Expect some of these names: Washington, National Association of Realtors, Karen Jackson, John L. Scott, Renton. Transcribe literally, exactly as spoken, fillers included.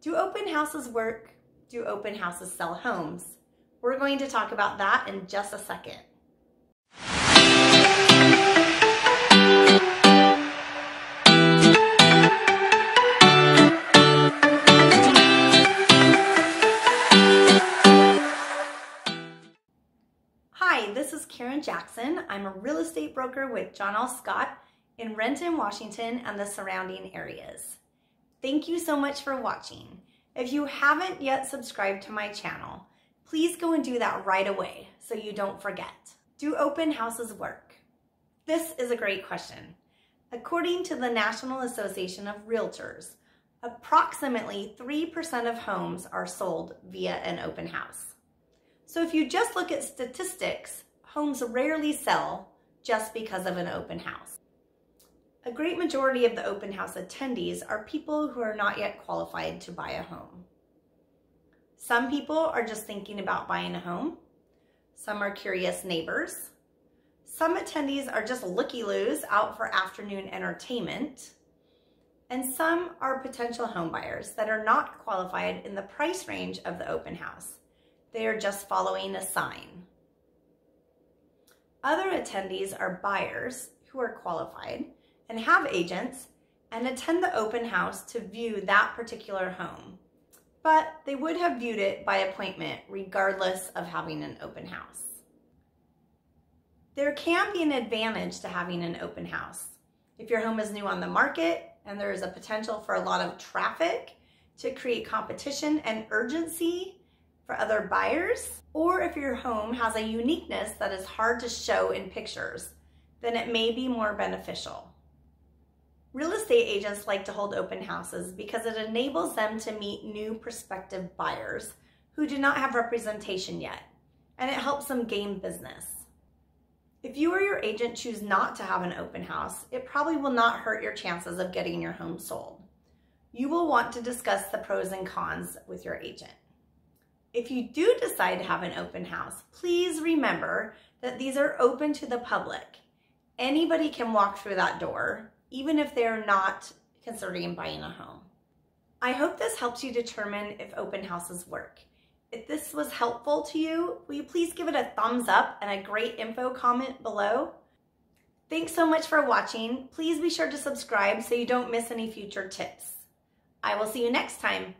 Do open houses work? Do open houses sell homes? We're going to talk about that in just a second. Hi, this is Karen Jackson. I'm a real estate broker with John L. Scott in Renton, Washington, and the surrounding areas. Thank you so much for watching. If you haven't yet subscribed to my channel, please go and do that right away so you don't forget. Do open houses work? This is a great question. According to the National Association of Realtors, approximately three percent of homes are sold via an open house. So if you just look at statistics, homes rarely sell just because of an open house. A great majority of the open house attendees are people who are not yet qualified to buy a home. Some people are just thinking about buying a home. Some are curious neighbors. Some attendees are just looky-loos out for afternoon entertainment. And some are potential home buyers that are not qualified in the price range of the open house. They are just following a sign. Other attendees are buyers who are qualified and have agents and attend the open house to view that particular home, but they would have viewed it by appointment regardless of having an open house. There can be an advantage to having an open house. If your home is new on the market and there is a potential for a lot of traffic to create competition and urgency for other buyers, or if your home has a uniqueness that is hard to show in pictures, then it may be more beneficial. Real estate agents like to hold open houses because it enables them to meet new prospective buyers who do not have representation yet, and it helps them gain business. If you or your agent choose not to have an open house, it probably will not hurt your chances of getting your home sold. You will want to discuss the pros and cons with your agent. If you do decide to have an open house, please remember that these are open to the public. Anybody can walk through that door, even if they're not considering buying a home. I hope this helps you determine if open houses work. If this was helpful to you, will you please give it a thumbs up and a great info comment below? Thanks so much for watching. Please be sure to subscribe so you don't miss any future tips. I will see you next time.